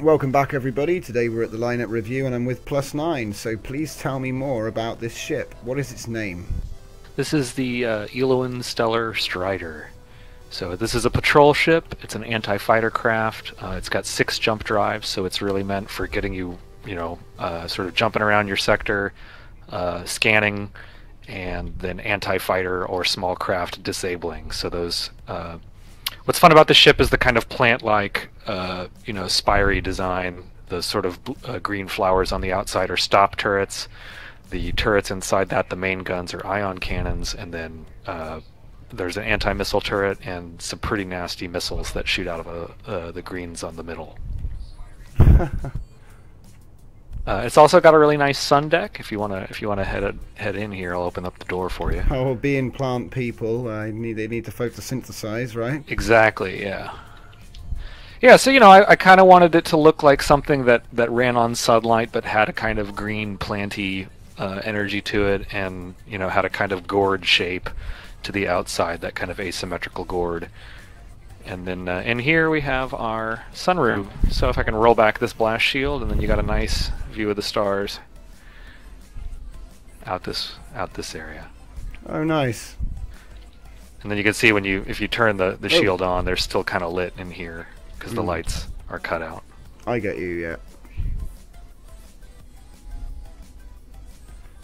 Welcome back everybody. Today we're at the lineup review and I'm with Plusnine, so please tell me more about this ship. What is its name? This is the Elowin Stellar Strider. So this is a patrol ship. It's an anti-fighter craft. It's got 6 jump drives, so it's really meant for getting you, sort of jumping around your sector, scanning, and then anti-fighter or small craft disabling. So those... What's fun about the ship is the kind of plant-like, spiry design. The sort of green flowers on the outside are stop turrets. The turrets inside that, the main guns, are ion cannons, and then there's an anti-missile turret and some pretty nasty missiles that shoot out of the greens on the middle. It's also got a really nice sun deck. If you wanna head in here, I'll open up the door for you. Oh, being plant people, they need to photosynthesize, right? Exactly. Yeah. Yeah. So I kind of wanted it to look like something that ran on sunlight, but had a kind of green planty energy to it, and had a kind of gourd shape to the outside, that kind of asymmetrical gourd. And then in here we have our sunroom. So if I can roll back this blast shield, and then you got a nice view of the stars out this area. Oh, nice! And then you can see if you turn the shield on, they're still kind of lit in here because the lights are cut out. I get you, yeah.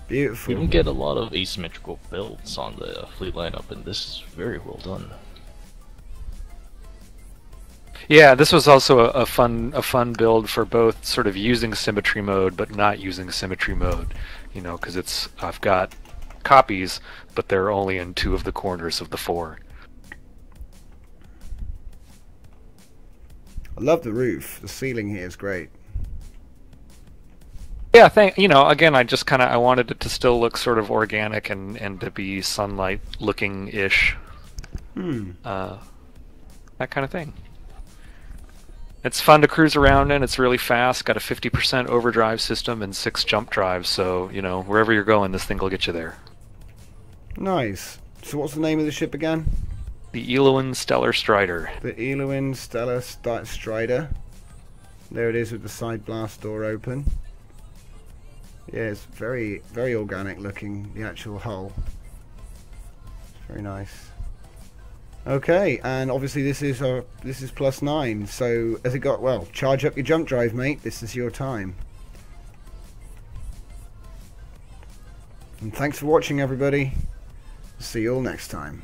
Beautiful. You don't get a lot of asymmetrical builds on the fleet lineup, and this is very well done. Yeah, this was also a fun build for both sort of using symmetry mode but not using symmetry mode, because I've got copies, but they're only in 2 of the corners of the 4. I love the roof. The ceiling here is great. Yeah, again, I just kind of wanted it to still look sort of organic and to be sunlight looking ish, that kind of thing. It's fun to cruise around in. It's really fast. Got a 50% overdrive system and 6 jump drives. So wherever you're going, this thing will get you there. Nice. So what's the name of the ship again? The Elowin Stellar Strider. The Elowin Stellar Strider. There it is with the side blast door open. Yeah, it's very, very organic looking. The actual hull. It's very nice. Okay, and obviously this is Plusnine. So has it got, well, charge up your jump drive, mate. This is your time. And thanks for watching, everybody. See you all next time.